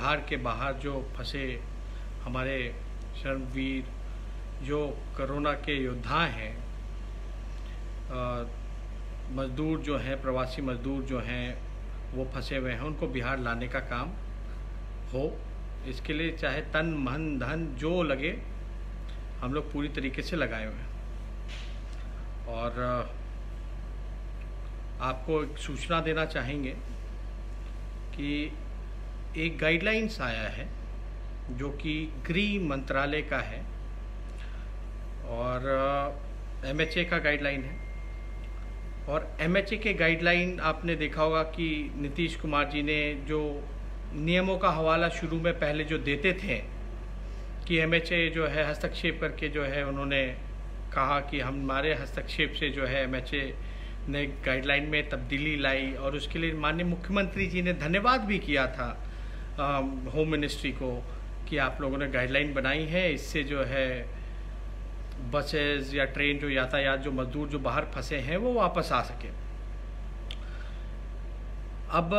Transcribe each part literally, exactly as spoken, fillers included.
बिहार के बाहर जो फंसे हमारे शर्मवीर जो कोरोना के योद्धा हैं, मजदूर जो हैं, प्रवासी मजदूर जो हैं वो फंसे हुए हैं, उनको बिहार लाने का काम हो। इसके लिए चाहे तन मन धन जो लगे हम लोग पूरी तरीके से लगाए हुए हैं। और आपको एक सूचना देना चाहेंगे कि एक गाइडलाइंस आया है जो कि गृह मंत्रालय का है और एमएचए का गाइडलाइन है। और एमएचए के गाइडलाइन आपने देखा होगा कि नीतीश कुमार जी ने जो नियमों का हवाला शुरू में पहले जो देते थे कि एमएचए जो है हस्तक्षेप करके जो है उन्होंने कहा कि हमारे हस्तक्षेप से जो है एमएचए ने गाइडलाइन में तब्दीली लाई और उसके लिए माननीय मुख्यमंत्री जी ने धन्यवाद भी किया था होम मिनिस्ट्री को कि आप लोगों ने गाइडलाइन बनाई है। इससे जो है बसेस या ट्रेन जो यातायात जो मजदूर जो बाहर फंसे हैं वो वापस आ सके। अब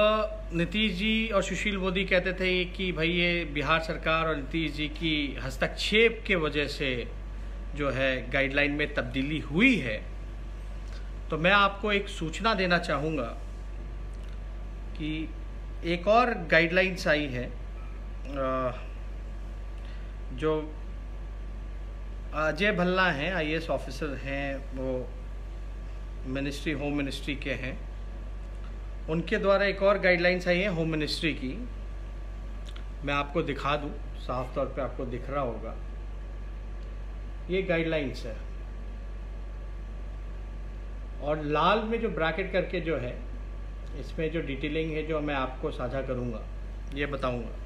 नीतीश जी और सुशील मोदी कहते थे कि भाई ये बिहार सरकार और नीतीश जी की हस्तक्षेप के वजह से जो है गाइडलाइन में तब्दीली हुई है। तो मैं आपको एक सूचना देना चाहूँगा कि एक और गाइडलाइंस आई है जो अजय भल्ला हैं, आईएएस ऑफिसर हैं, वो मिनिस्ट्री होम मिनिस्ट्री के हैं, उनके द्वारा एक और गाइडलाइंस आई है होम मिनिस्ट्री की। मैं आपको दिखा दूं, साफ तौर पे आपको दिख रहा होगा, ये गाइडलाइंस है। और लाल में जो ब्रैकेट करके जो है इसमें जो डिटेलिंग है जो मैं आपको साझा करूंगा, ये बताऊंगा।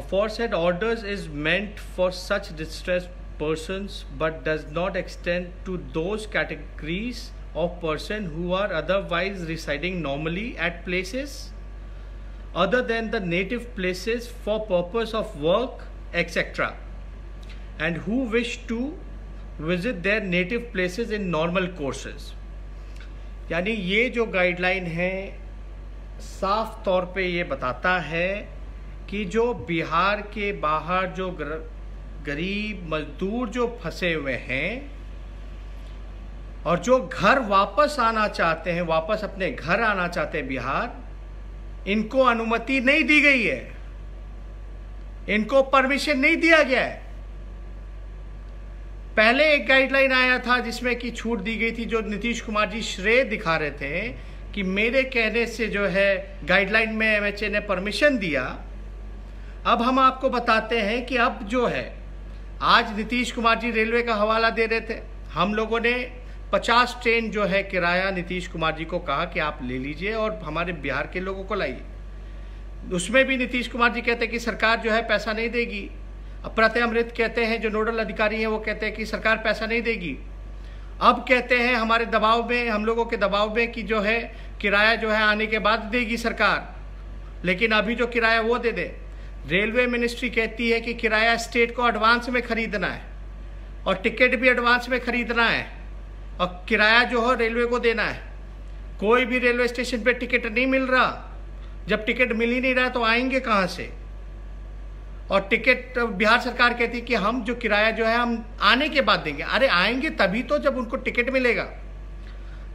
Aforesaid orders is meant for such distressed persons but does not extend to those categories of person who are otherwise residing normally at places other than the native places for purpose of work et cetera and who wish to visit their native places in normal courses। यानी ये जो guideline है साफ तौर पे ये बताता है कि जो बिहार के बाहर जो गरीब मजदूर जो फंसे हुए हैं और जो घर वापस आना चाहते हैं, वापस अपने घर आना चाहते हैं बिहार, इनको अनुमति नहीं दी गई है, इनको परमिशन नहीं दिया गया है। पहले एक गाइडलाइन आया था जिसमें कि छूट दी गई थी, जो नीतीश कुमार जी श्रेय दिखा रहे थे कि मेरे कहने से जो है गाइडलाइन में एमएचए ने परमिशन दिया। अब हम आपको बताते हैं कि अब जो है आज नीतीश कुमार जी रेलवे का हवाला दे रहे थे, हम लोगों ने पचास ट्रेन जो है किराया नीतीश कुमार जी को कहा कि आप ले लीजिए और हमारे बिहार के लोगों को लाइए। उसमें भी नीतीश कुमार जी कहते हैं कि सरकार जो है पैसा नहीं देगी। प्रत्यमृत कहते हैं जो नोडल अधिकारी हैं वो कहते हैं कि सरकार पैसा नहीं देगी। अब कहते हैं हमारे दबाव में, हम लोगों के दबाव में कि जो है किराया जो है आने के बाद देगी सरकार, लेकिन अभी जो किराया वो दे दे। रेलवे मिनिस्ट्री कहती है कि किराया स्टेट को एडवांस में खरीदना है और टिकट भी एडवांस में खरीदना है और किराया जो हो रेलवे को देना है। कोई भी रेलवे स्टेशन पे टिकट नहीं मिल रहा, जब टिकट मिल ही नहीं रहा तो आएंगे कहाँ से। और टिकट बिहार सरकार कहती है कि हम जो किराया जो है हम आने के बाद देंगे। अरे आएंगे तभी तो जब उनको टिकट मिलेगा।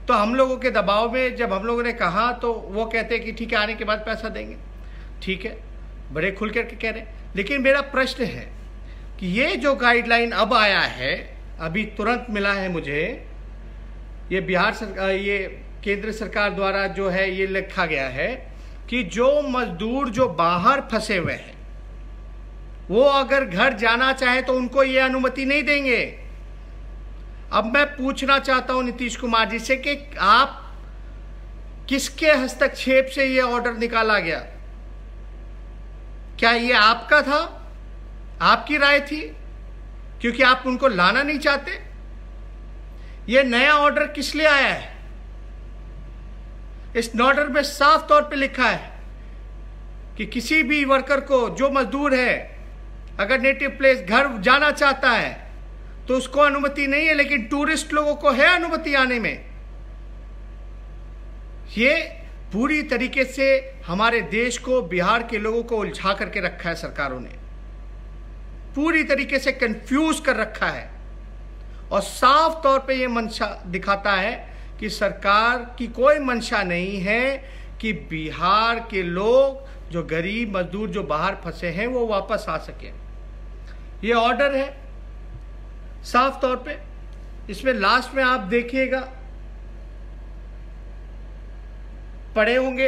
तो हम लोगों के दबाव में जब हम लोगों ने कहा तो वो कहते हैं कि ठीक है आने के बाद पैसा देंगे। ठीक है, बड़े खुल करके कह रहे हैं, लेकिन मेरा प्रश्न है कि ये जो गाइडलाइन अब आया है, अभी तुरंत मिला है मुझे, ये बिहार सरकार, ये केंद्र सरकार द्वारा जो है ये लिखा गया है कि जो मजदूर जो बाहर फंसे हुए हैं वो अगर घर जाना चाहे तो उनको ये अनुमति नहीं देंगे। अब मैं पूछना चाहता हूं नीतीश कुमार जी से कि आप किसके हस्तक्षेप से ये ऑर्डर निकाला गया? क्या ये आपका था, आपकी राय थी, क्योंकि आप उनको लाना नहीं चाहते? ये नया ऑर्डर किस लिए आया है? इस ऑर्डर में साफ तौर पे लिखा है कि किसी भी वर्कर को, जो मजदूर है, अगर नेटिव प्लेस घर जाना चाहता है तो उसको अनुमति नहीं है, लेकिन टूरिस्ट लोगों को है अनुमति आने में। ये पूरी तरीके से हमारे देश को, बिहार के लोगों को उलझा करके रखा है सरकारों ने, पूरी तरीके से कंफ्यूज कर रखा है। और साफ तौर पे ये मंशा दिखाता है कि सरकार की कोई मंशा नहीं है कि बिहार के लोग जो गरीब मजदूर जो बाहर फंसे हैं वो वापस आ सके। ये ऑर्डर है साफ तौर पे। इसमें लास्ट में आप देखिएगा पढ़े होंगे,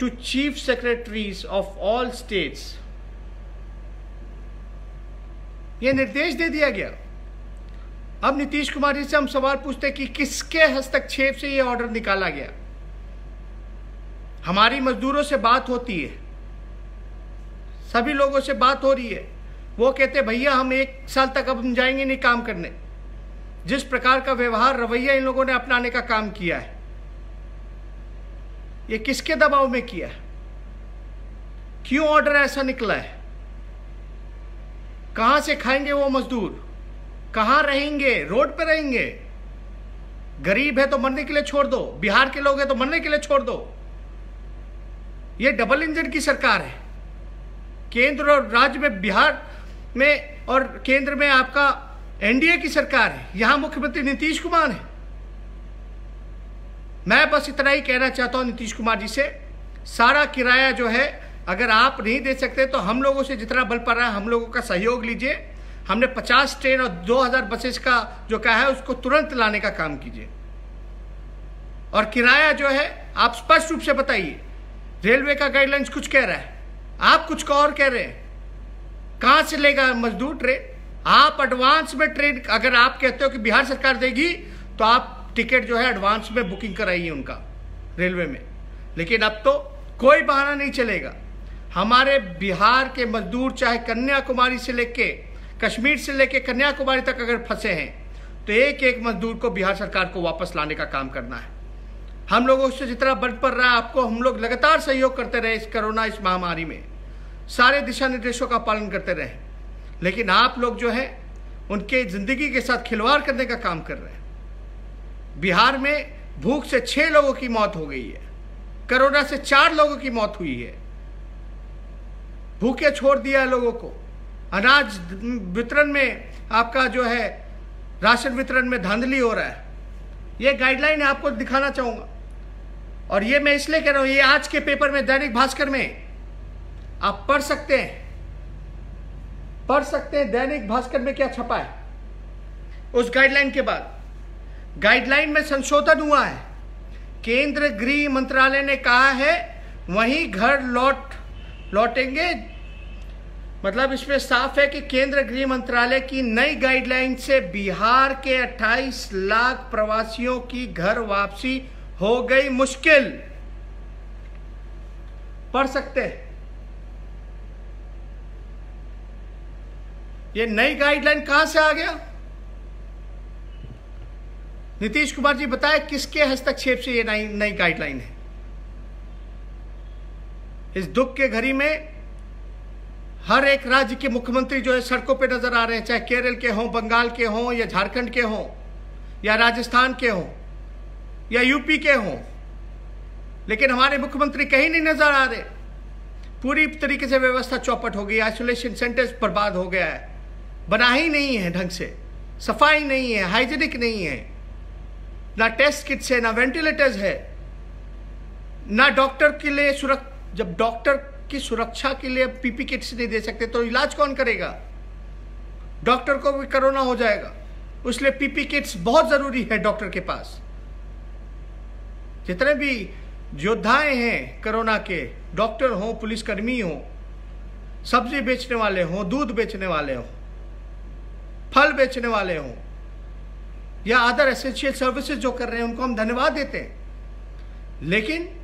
to chief secretaries of all states ये निर्देश दे दिया गया। अब नीतीश कुमार जी से हम सवाल पूछते कि किसके हस्तक्षेप से ये ऑर्डर निकाला गया। हमारी मजदूरों से बात होती है, सभी लोगों से बात हो रही है, वो कहते भैया हम एक साल तक अब हम जाएंगे नहीं काम करने। जिस प्रकार का व्यवहार रवैया इन लोगों ने अपनाने का काम किया है, ये किसके दबाव में किया है? क्यों ऑर्डर ऐसा निकला है? कहां से खाएंगे वो मजदूर, कहां रहेंगे? रोड पे रहेंगे। गरीब है तो मरने के लिए छोड़ दो, बिहार के लोग हैं तो मरने के लिए छोड़ दो। ये डबल इंजन की सरकार है, केंद्र और राज्य में, बिहार में और केंद्र में आपका एनडीए की सरकार है, यहां मुख्यमंत्री नीतीश कुमार है। मैं बस इतना ही कहना चाहता हूं नीतीश कुमार जी से, सारा किराया जो है अगर आप नहीं दे सकते तो हम लोगों से जितना बल पड़ रहा है हम लोगों का सहयोग लीजिए। हमने पचास ट्रेन और दो हज़ार बसेस का जो कहा है उसको तुरंत लाने का काम कीजिए। और किराया जो है आप स्पष्ट रूप से बताइए। रेलवे का गाइडलाइंस कुछ कह रहा है, आप कुछ और कह रहे हैं। कहां से लेगा मजदूर ट्रेन? आप एडवांस में ट्रेन अगर आप कहते हो कि बिहार सरकार देगी तो आप टिकट जो है एडवांस में बुकिंग कराइए उनका रेलवे में। लेकिन अब तो कोई बहाना नहीं चलेगा। हमारे बिहार के मजदूर चाहे कन्याकुमारी से लेके कश्मीर से लेके कन्याकुमारी तक अगर फंसे हैं तो एक एक मजदूर को बिहार सरकार को वापस लाने का काम करना है। हम लोगों से जितना बल पड़ रहा है आपको, हम लोग लगातार सहयोग करते रहे इस कोरोना इस महामारी में, सारे दिशा निर्देशों का पालन करते रहे। लेकिन आप लोग जो है उनके जिंदगी के साथ खिलवाड़ करने का काम कर रहे हैं। बिहार में भूख से छह लोगों की मौत हो गई है, कोरोना से चार लोगों की मौत हुई है, भूखे छोड़ दिया है लोगों को। अनाज वितरण में आपका जो है राशन वितरण में धांधली हो रहा है। ये गाइडलाइन आपको दिखाना चाहूंगा। और ये मैं इसलिए कह रहा हूं, ये आज के पेपर में दैनिक भास्कर में आप पढ़ सकते हैं, पढ़ सकते हैं दैनिक भास्कर में क्या छपा है। उस गाइडलाइन के बाद गाइडलाइन में संशोधन हुआ है। केंद्र गृह मंत्रालय ने कहा है वहीं घर लौट लौटेंगे मतलब इसमें साफ है कि केंद्र गृह मंत्रालय की नई गाइडलाइन से बिहार के अट्ठाईस लाख प्रवासियों की घर वापसी हो गई मुश्किल। पढ़ सकते हैं, ये नई गाइडलाइन कहां से आ गया? नीतीश कुमार जी बताए किसके हस्तक्षेप से ये नई नई गाइडलाइन है। इस दुख के घड़ी में हर एक राज्य के मुख्यमंत्री जो है सड़कों पे नजर आ रहे हैं, चाहे केरल के हों, बंगाल के हों, या झारखंड के हों, या राजस्थान के हों, या यूपी के हों, लेकिन हमारे मुख्यमंत्री कहीं नहीं नजर आ रहे। पूरी तरीके से व्यवस्था चौपट हो गई, आइसोलेशन सेंटर्स बर्बाद हो गया है, बना ही नहीं है ढंग से, सफाई नहीं है, हाइजीनिक नहीं है, ना टेस्ट किट्स है, ना वेंटिलेटर्स है, ना डॉक्टर के लिए सुरक्षा। जब डॉक्टर की सुरक्षा के लिए पीपी किट्स नहीं दे सकते तो इलाज कौन करेगा? डॉक्टर को भी कोरोना हो जाएगा, उसलिए पीपी किट्स बहुत जरूरी है डॉक्टर के पास। जितने भी योद्धाएं हैं कोरोना के, डॉक्टर हों, पुलिसकर्मी हों, सब्जी बेचने वाले हों, दूध बेचने वाले हों, फल बेचने वाले हों, या अदर एसेंशियल सर्विसेज जो कर रहे हैं उनको हम धन्यवाद देते हैं। लेकिन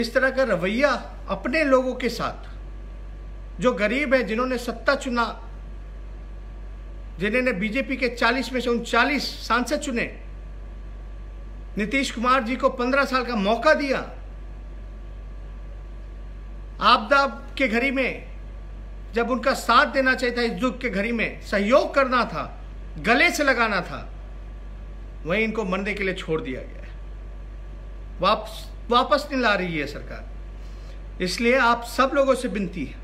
इस तरह का रवैया अपने लोगों के साथ जो गरीब है, जिन्होंने सत्ता चुना, जिन्होंने बीजेपी के चालीस में से उनचालीस सांसद चुने, नीतीश कुमार जी को पंद्रह साल का मौका दिया। आपदा के घड़ी में जब उनका साथ देना चाहिए था, इस दुख के घड़ी में सहयोग करना था, गले से लगाना था, वहीं इनको मरने के लिए छोड़ दिया गया। वापस वापस नहीं ला रही है सरकार। इसलिए आप सब लोगों से विनती है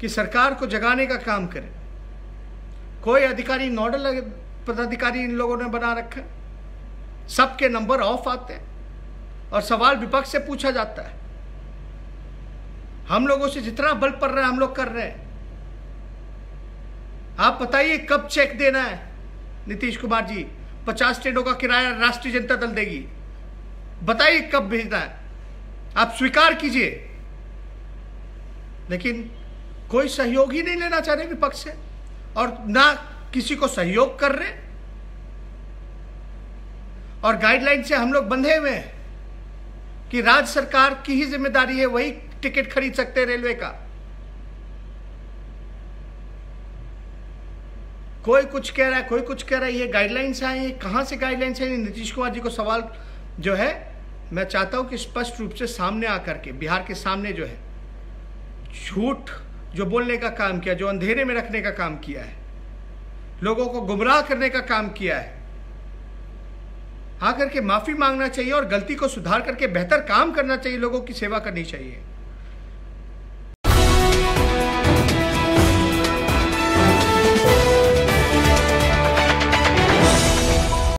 कि सरकार को जगाने का काम करें। कोई अधिकारी, नोडल पदाधिकारी इन लोगों ने बना रखा है, सबके नंबर ऑफ आते हैं और सवाल विपक्ष से पूछा जाता है। हम लोगों से जितना बल पड़ रहा है हम लोग कर रहे हैं। आप बताइए कब चेक देना है नीतीश कुमार जी? पचास ट्रेनों का किराया राष्ट्रीय जनता दल देगी, बताइए कब भेजना है? आप स्वीकार कीजिए। लेकिन कोई सहयोग ही नहीं लेना चाह रहे विपक्ष से और ना किसी को सहयोग कर रहे, और गाइडलाइन से हम लोग बंधे हुए हैं कि राज्य सरकार की ही जिम्मेदारी है, वही टिकट खरीद सकते हैं रेलवे का। कोई कुछ कह रहा है, कोई कुछ कह रहा है। ये गाइडलाइंस आए, ये कहां से गाइडलाइंस आए? नीतीश कुमार जी को सवाल जो है, मैं चाहता हूं कि स्पष्ट रूप से सामने आकर के बिहार के सामने जो है झूठ जो बोलने का काम किया, जो अंधेरे में रखने का काम किया है, लोगों को गुमराह करने का काम किया है, आकर के माफी मांगना चाहिए और गलती को सुधार करके बेहतर काम करना चाहिए, लोगों की सेवा करनी चाहिए।